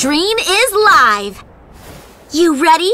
Stream is live! You ready?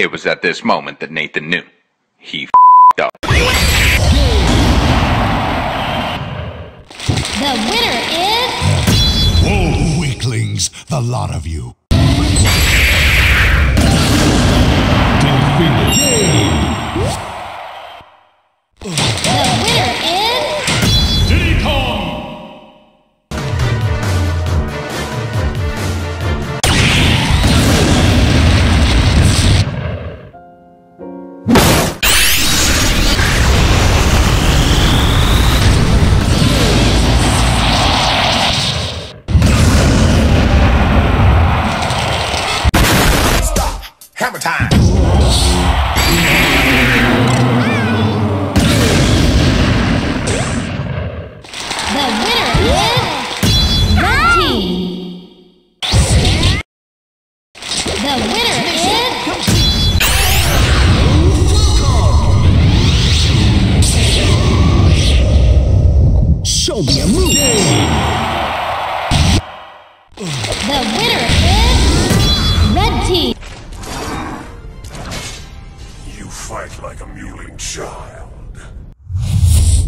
It was at this moment that Nathan knew. He f***ed up. The winner is... Whoa, weaklings, the lot of you. The winner is...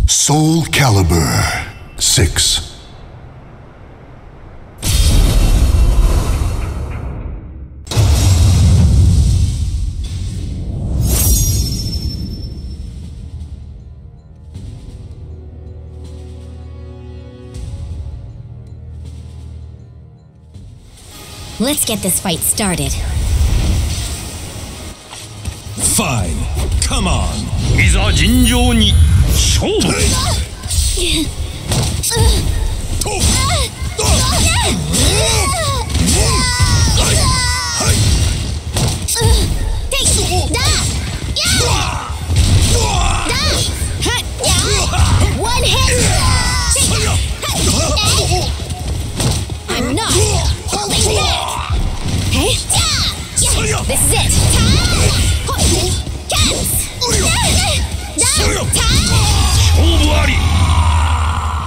Soul Calibur 6. Let's get this fight started. Fine. Come on. いざ尋常に勝負。と。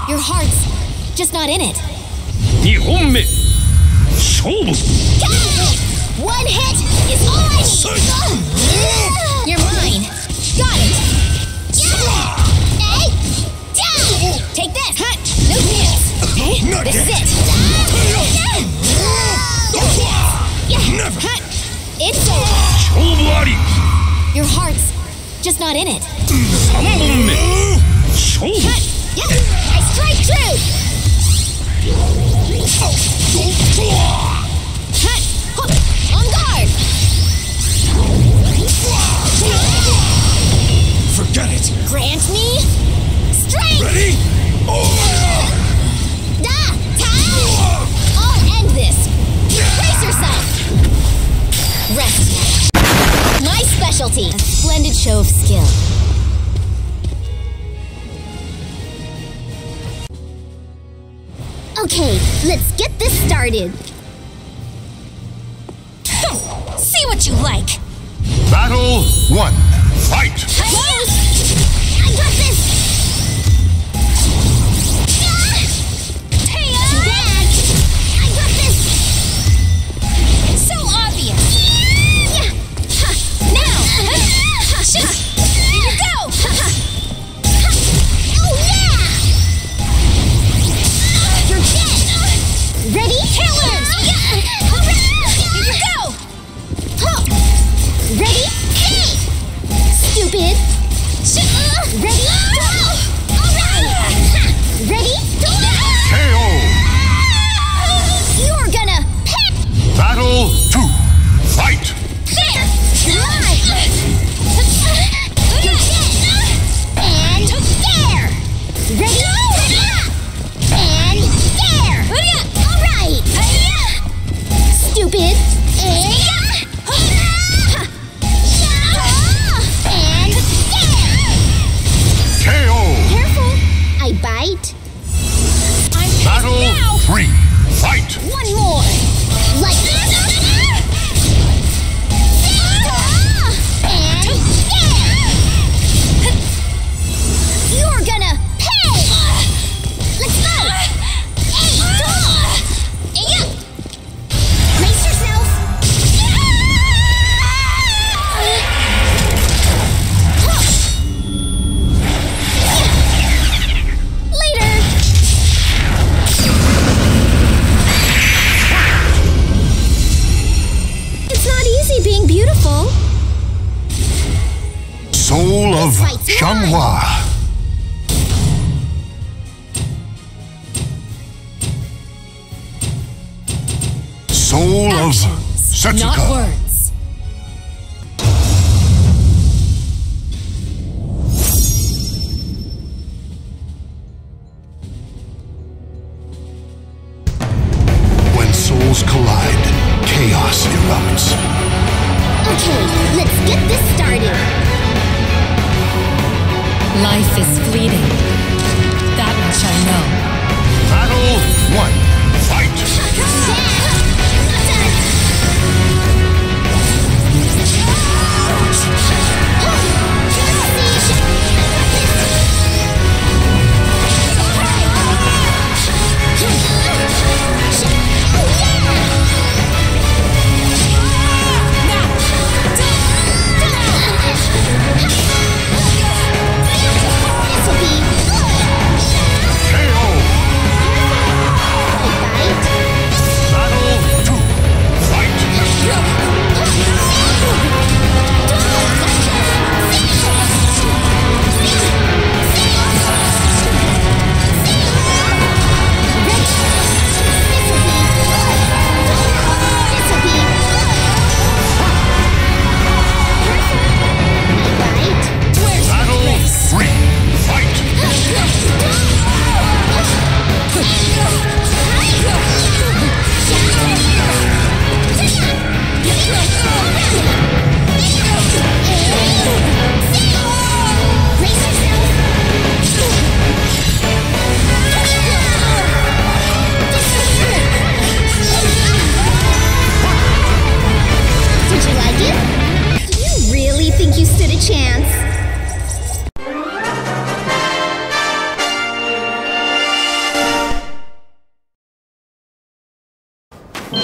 Your heart's just not in it. 2本目勝負 One hit is all I need. You're mine. Got it. Hey, down. Take this. No chance. Okay, this is it. No chance. It's over. Your heart's just not in it. 3本目勝負 Yep, I strike true! Hut! Okay, let's get this started. See what you like. Battle 1. Fight! I got this! Soul of Setsuka. Not words. When souls collide, chaos erupts. Okay, let's get this started. Life is fleeting. That much I know. Battle 1. Fight.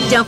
Don't